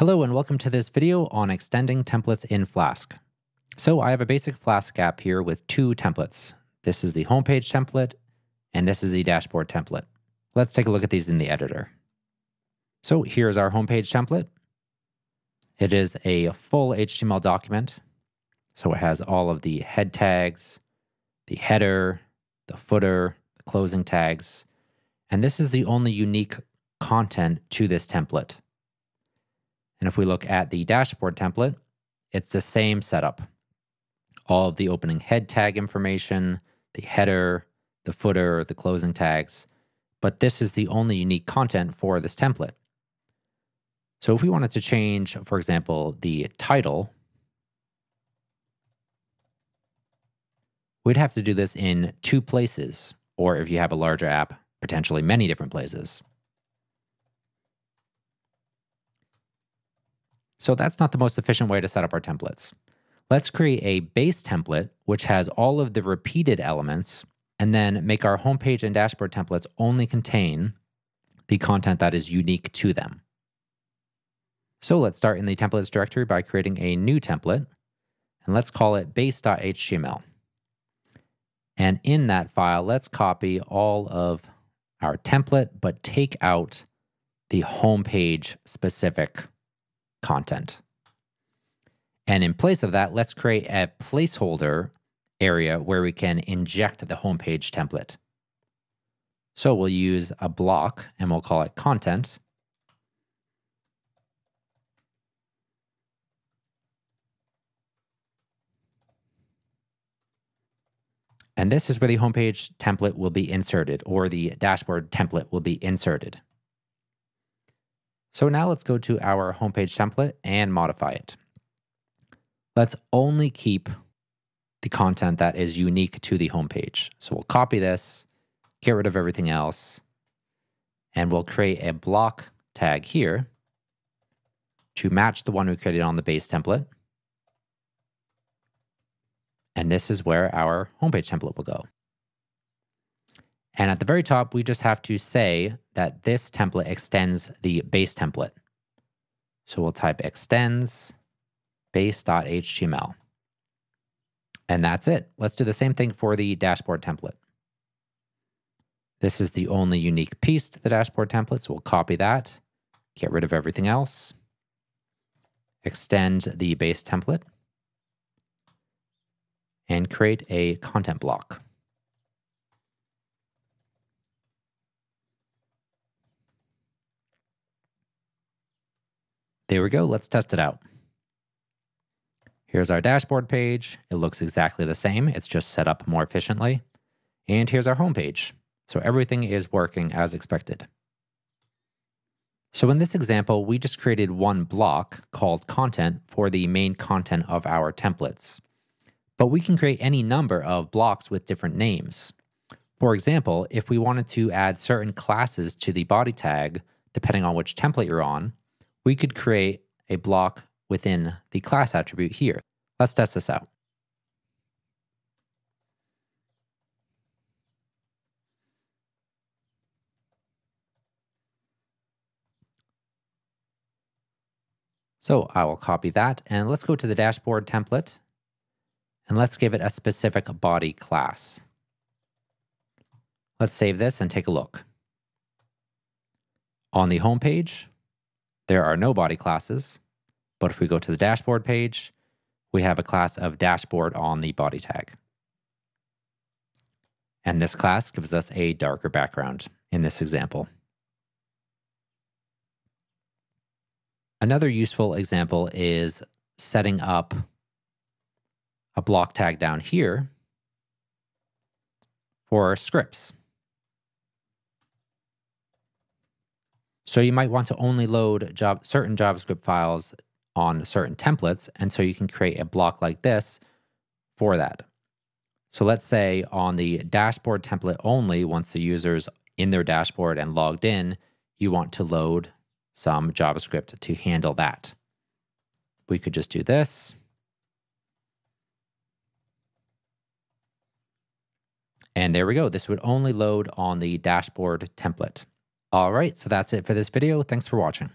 Hello and welcome to this video on extending templates in Flask. So I have a basic Flask app here with two templates. This is the homepage template and this is the dashboard template. Let's take a look at these in the editor. So here's our homepage template. It is a full HTML document. So it has all of the head tags, the header, the footer, the closing tags, and this is the only unique content to this template. And if we look at the dashboard template, it's the same setup. All of the opening head tag information, the header, the footer, the closing tags, but this is the only unique content for this template. So if we wanted to change, for example, the title, we'd have to do this in two places, or if you have a larger app, potentially many different places. So that's not the most efficient way to set up our templates. Let's create a base template, which has all of the repeated elements, and then make our homepage and dashboard templates only contain the content that is unique to them. So let's start in the templates directory by creating a new template, and let's call it base.html. And in that file, let's copy all of our template, but take out the homepage specific content. And in place of that, let's create a placeholder area where we can inject the homepage template. So we'll use a block and we'll call it content. And this is where the homepage template will be inserted, or the dashboard template will be inserted. So now let's go to our homepage template and modify it. Let's only keep the content that is unique to the homepage. So we'll copy this, get rid of everything else, and we'll create a block tag here to match the one we created on the base template. And this is where our homepage template will go. And at the very top, we just have to say that this template extends the base template. So we'll type extends base.html. And that's it. Let's do the same thing for the dashboard template. This is the only unique piece to the dashboard template, so we'll copy that, get rid of everything else, extend the base template, and create a content block. There we go, let's test it out. Here's our dashboard page. It looks exactly the same, it's just set up more efficiently. And here's our homepage. So everything is working as expected. So in this example, we just created one block called content for the main content of our templates. But we can create any number of blocks with different names. For example, if we wanted to add certain classes to the body tag, depending on which template you're on, we could create a block within the class attribute here. Let's test this out. So I will copy that and let's go to the dashboard template and let's give it a specific body class. Let's save this and take a look. On the home page, there are no body classes, but if we go to the dashboard page, we have a class of dashboard on the body tag. And this class gives us a darker background in this example. Another useful example is setting up a block tag down here for scripts. So you might want to only load certain JavaScript files on certain templates, and so you can create a block like this for that. So let's say on the dashboard template only, once the user's in their dashboard and logged in, you want to load some JavaScript to handle that. We could just do this. And there we go. This would only load on the dashboard template. All right, so that's it for this video. Thanks for watching.